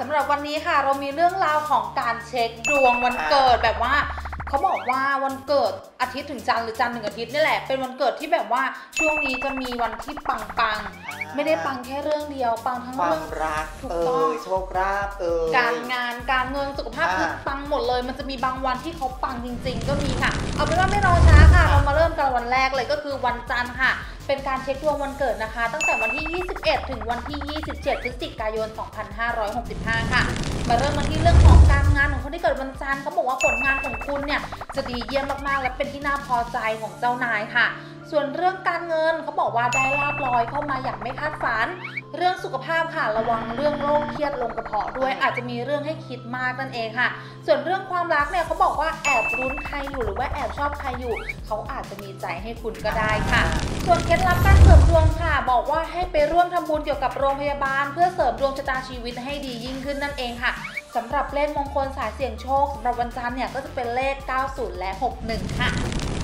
สำหรับวันนี้ค่ะเรามีเรื่องราวของการเช็คดวงวันเกิดแบบว่าเขาบอกว่าวันเกิดอาทิตย์ถึงจันทร์หรือจันทร์ถึงอาทิตย์นี่แหละเป็นวันเกิดที่แบบว่าช่วงนี้จะมีวันที่ปังๆไม่ได้ปังแค่เรื่องเดียวปังทั้งเรื่องรักถูกต้องโชคลาภการงานการเงินสุขภาพคือปังหมดเลยมันจะมีบางวันที่เขาปังจริงๆก็มีค่ะเอาเป็นว่าไม่รอช้าค่ะเรามาเริ่มกันวันแรกเลยก็คือวันจันทร์ค่ะเป็นการเช็คดวงวันเกิดนะคะตั้งแต่วันที่ 21 ถึงวันที่ 27 พฤศจิกายน 2565 ค่ะมาเริ่มกันที่เรื่องของการงานของคนที่เกิดวันจันทร์เขาบอกว่าผลงานของคุณเนี่ยจะดีเยี่ยมมากๆและเป็นที่น่าพอใจของเจ้านายค่ะส่วนเรื่องการเงินเขาบอกว่าได้ลาภลอยเข้ามาอย่างไม่คาดฝันเรื่องสุขภาพค่ะระวังเรื่องโรคเครียดลงกระเพาะด้วยอาจจะมีเรื่องให้คิดมากนั่นเองค่ะส่วนเรื่องความรักเนี่ยเขาบอกว่าแอบรุ้นใครอยู่หรือว่าแอบชอบใครอยู่เขาอาจจะมีใจให้คุณก็ได้ค่ะส่วนเคล็ดลับการเสริมดวงค่ะบอกว่าให้ไปร่วมทำบุญเกี่ยวกับโรงพยาบาลเพื่อเสริมดวงชะตาชีวิตให้ดียิ่งขึ้นนั่นเองค่ะสำหรับเลขมงคลสายเสี่ยงโชคสำหรับวันจันทร์เนี่ยก็จะเป็นเลข90และ61ค่ะ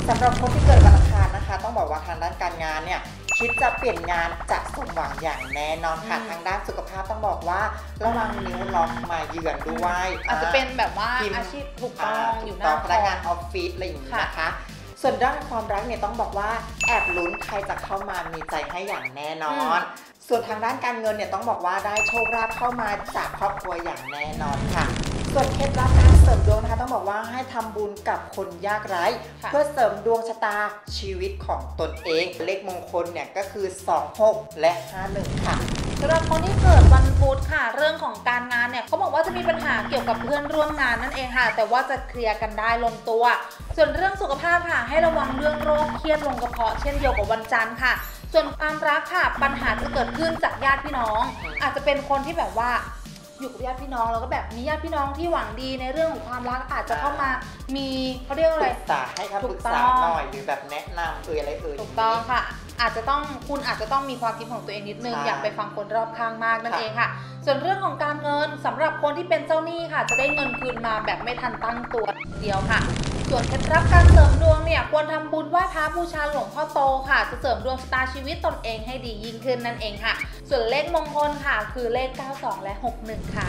สำหรับคนที่เกิดวันอังคารนะคะต้องบอกว่าทางด้านการงานเนี่ยคิดจะเปลี่ยนงานจะสมหวังอย่างแน่นอนค่ะทางด้านสุขภาพต้องบอกว่าระวังนิ้วล็อกมาเยือนด้วยอาจจะเป็นแบบว่าอาชีพถูกต้องอยู่หน้าพนักงานออฟฟิศอะไรอย่างนี้นะคะส่วนด้านความรักเนี่ยต้องบอกว่าแอบลุ้นใครจะเข้ามามีใจให้อย่างแน่นอนส่วนทางด้านการเงินเนี่ยต้องบอกว่าได้โชคลาภเข้ามาจากครอบครัวอย่างแน่นอนค่ะส่วนเคล็ดลับการเสริมดวงนะคะต้องบอกว่าให้ทำบุญกับคนยากไร้เพื่อเสริมดวงชะตาชีวิตของตนเองเลขมงคลเนี่ยก็คือ26และ51ค่ะสำหรับคนที่เกิดวันพุธค่ะเรื่องของการงานเนี่ยเขาบอกว่าจะมีปัญหาเกี่ยวกับเพื่อนร่วมงานนั่นเองค่ะแต่ว่าจะเคลียร์กันได้ลงตัวส่วนเรื่องสุขภาพค่ะให้ระวังเรื่องโรคเครียดลงกระเพาะเช่นเดียวกับวันจันทร์ค่ะส่วนความรักค่ะปัญหาจะเกิดขึ้นจากญาติพี่น้องอาจจะเป็นคนที่แบบว่าอยู่กับญาติพี่น้องแล้วก็แบบมีญาติพี่น้องที่หวังดีในเรื่องของความรักอาจจะเข้ามามีเขาเรียกอะไรให้คำปรึกษาหน่อยหรือแบบแนะนำอะไรถูกต้องค่ะอาจจะต้องคุณอาจจะต้องมีความคิดของตัวเองนิดนึงอยากไปฟังคนรอบข้างมากนั่นเองค่ะส่วนเรื่องของการเงินสำหรับคนที่เป็นเจ้าหนี้ค่ะจะได้เงินคืนมาแบบไม่ทันตั้งตัวเดียวค่ะส่วนเคล็ดลับการเสริมดวงเนี่ยควรทำบุญไหว้พระบูชาหลวงพ่อโตค่ะจะเสริมดวงชะตาชีวิตตนเองให้ดียิ่งขึ้นนั่นเองค่ะส่วนเลขมงคลค่ะคือเลข92และ61ค่ะ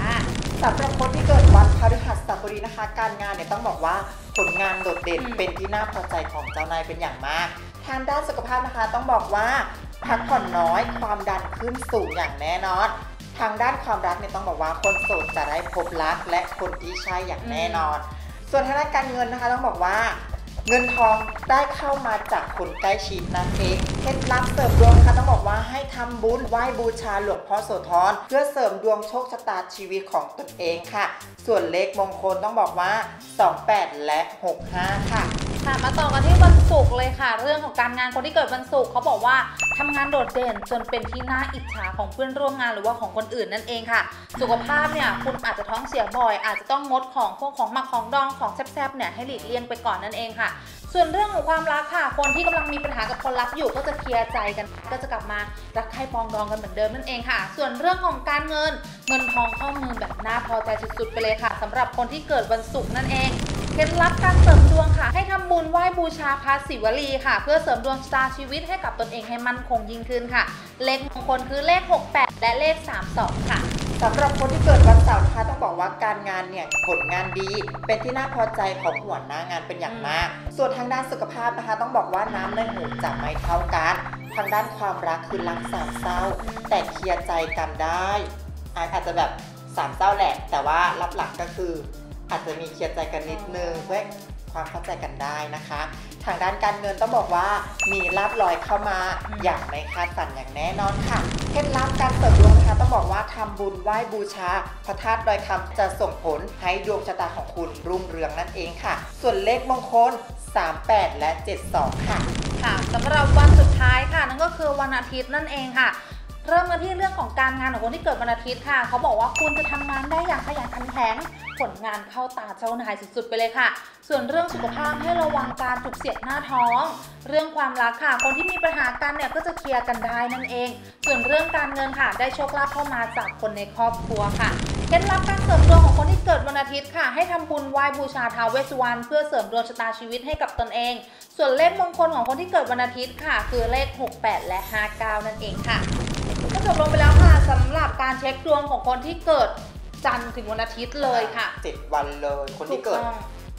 สำหรับคนที่เกิดวันพฤหัสบดีนะคะการงานเนี่ยต้องบอกว่าผลงานโดดเด่นเป็นที่น่าพอใจของเจ้านายเป็นอย่างมากทางด้านสุขภาพนะคะต้องบอกว่าพักผ่อนน้อยความดันขึ้นสูงอย่างแน่นอนทางด้านความรักเนี่ยต้องบอกว่าคนโสดจะได้พบรักและคนที่ใช่อย่างแน่นอนส่วนทางด้านการเงินนะคะต้องบอกว่าเงินทองได้เข้ามาจากคนใกล้ชิดนั่นเองเคล็ดลับเสริมดวงค่ะต้องบอกว่าให้ทำบุญไหว้บูชาหลวงพ่อโสธรเพื่อเสริมดวงโชคชะตาชีวิตของตนเองค่ะส่วนเลขมงคลต้องบอกว่า28และ65ค่ะมาต่อกันที่วันศุกร์เลยค่ะเรื่องของการงานคนที่เกิดวันศุกร์เขาบอกว่าทำงานโดดเด่นจนเป็นที่น่าอิจฉาของเพื่อนร่วมงานหรือว่าของคนอื่นนั่นเองค่ะสุขภาพเนี่ยคุณอาจจะท้องเสียบ่อยอาจจะต้องงดของพวกของหมักของดองของแซ่บๆเนี่ยให้หลีกเลี่ยงไปก่อนนั่นเองค่ะส่วนเรื่องของความรักค่ะคนที่กำลังมีปัญหากับคนรักอยู่ก็จะเคลียร์ใจกันก็จะกลับมารักใคร่ปองดองกันเหมือนเดิมนั่นเองค่ะส่วนเรื่องของการเงินเงินทองเข้ามือแบบน่าพอใจสุดๆไปเลยค่ะสำหรับคนที่เกิดวันศุกร์นั่นเองเคล็ดลับการเสริมดวงค่ะให้ทำบุญไหว้บูชาพระศิวลีค่ะเพื่อเสริมดวงชะตาชีวิตให้กับตนเองให้มั่นคงยิ่งขึ้นค่ะเลขมงคลคือเลข68และเลข32ค่ะสำหรับคนที่เกิดวันเสาร์นะคะต้องบอกว่าการงานเนี่ยผลงานดีเป็นที่น่าพอใจของหัวหน้างานเป็นอย่างมากส่วนทางด้านสุขภาพนะคะต้องบอกว่าน้ำในหูจะไม่เท่ากันทางด้านความรักคือรักสามเศร้าแต่เคลียร์ใจกันได้อาจจะแบบสามเศร้าแหละแต่ว่ารับหลักก็คืออาจจะมีเคลียร์ใจกันนิดนึงเพื่อความเข้าใจกันได้นะคะทางด้านการเงินต้องบอกว่ามีลาภลอยเข้ามาอย่างไม่คาดฝันอย่างแน่นอนค่ะเคล็ดลับการเสริมดวงนะคะต้องบอกว่าทำบุญไหว้บูชาพระธาตุดอยคำจะส่งผลให้ดวงชะตาของคุณรุ่งเรืองนั่นเองค่ะส่วนเลขมงคล38และ72ค่ะสำหรับวันสุดท้ายค่ะนั่นก็คือวันอาทิตย์นั่นเองค่ะเริ่มกันที่เรื่องของการงานของคนที่เกิดวันอาทิตย์ค่ะเขาบอกว่าคุณจะทำงานได้อย่างขยันขันแข็งผลงานเข้าตาเจ้านายสุดๆไปเลยค่ะส่วนเรื่องสุขภาพให้ระวังการจุกเสียดหน้าท้องเรื่องความรักค่ะคนที่มีปัญหากันเนี่ยก็จะเคลียร์กันได้นั่นเองส่วนเรื่องการเงินค่ะได้โชคลาภเข้ามาจากคนในครอบครัวค่ะเคล็ดลับการเสริมดวงของคนที่เกิดวันอาทิตย์ค่ะให้ทำบุญไหว้บูชาท้าวเวสสุวรรณเพื่อเสริมดวงชะตาชีวิตให้กับตนเองส่วนเลขมงคลของคนที่เกิดวันอาทิตย์ค่ะคือเลข68และ59นั่นเองค่ะก็จบลงไปแล้วค่ะสำหรับการเช็คดวงของคนที่เกิด จันทร์ถึงวันอาทิตย์เลยค่ะ7วันเลยคนที่เกิด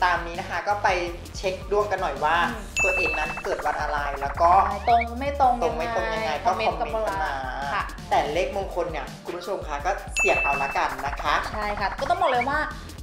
ตามนี้นะคะก็ไปเช็คดวงกันหน่อยว่าตัวเองนั้นเกิดวันอะไรแล้วก็ตรงไม่ตรงยังไงก็คอมเมนต์กันมาแต่เลขมงคลเนี่ยคุณผู้ชมคะก็เสี่ยงเอาละกันนะคะใช่ค่ะก็ต้องบอกเลยว่า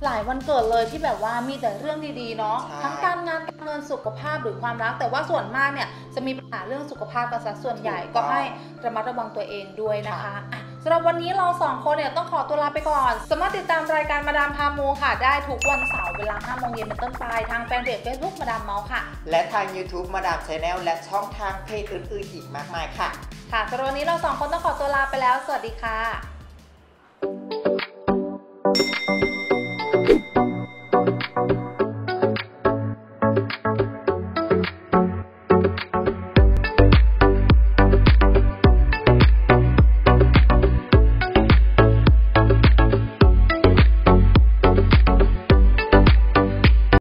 หลายวันเกิดเลยที่แบบว่ามีแต่เรื่องดีๆเนาะทั้งการงานการเงินสุขภาพหรือความรักแต่ว่าส่วนมากเนี่ยจะมีปัญหาเรื่องสุขภาพกันซะส่วนใหญ่ก็ให้ระมัดระวังตัวเองด้วยนะคะสำหรับวันนี้เรา2คนเนี่ยต้องขอตัวลาไปก่อนสามารถติดตามรายการมาดามพามูค่ะได้ทุกวันเสาร์เวลา 5 โมงเย็นเป็นต้นไปทางแฟนเพจ Facebook มาดามเมาส์ค่ะและทาง YouTube มาดาม Channel และช่องทางเพจอื่นๆอีกมากมายค่ะสำหรับวันนี้เรา2คนต้องขอตัวลาไปแล้วสวัสดีค่ะ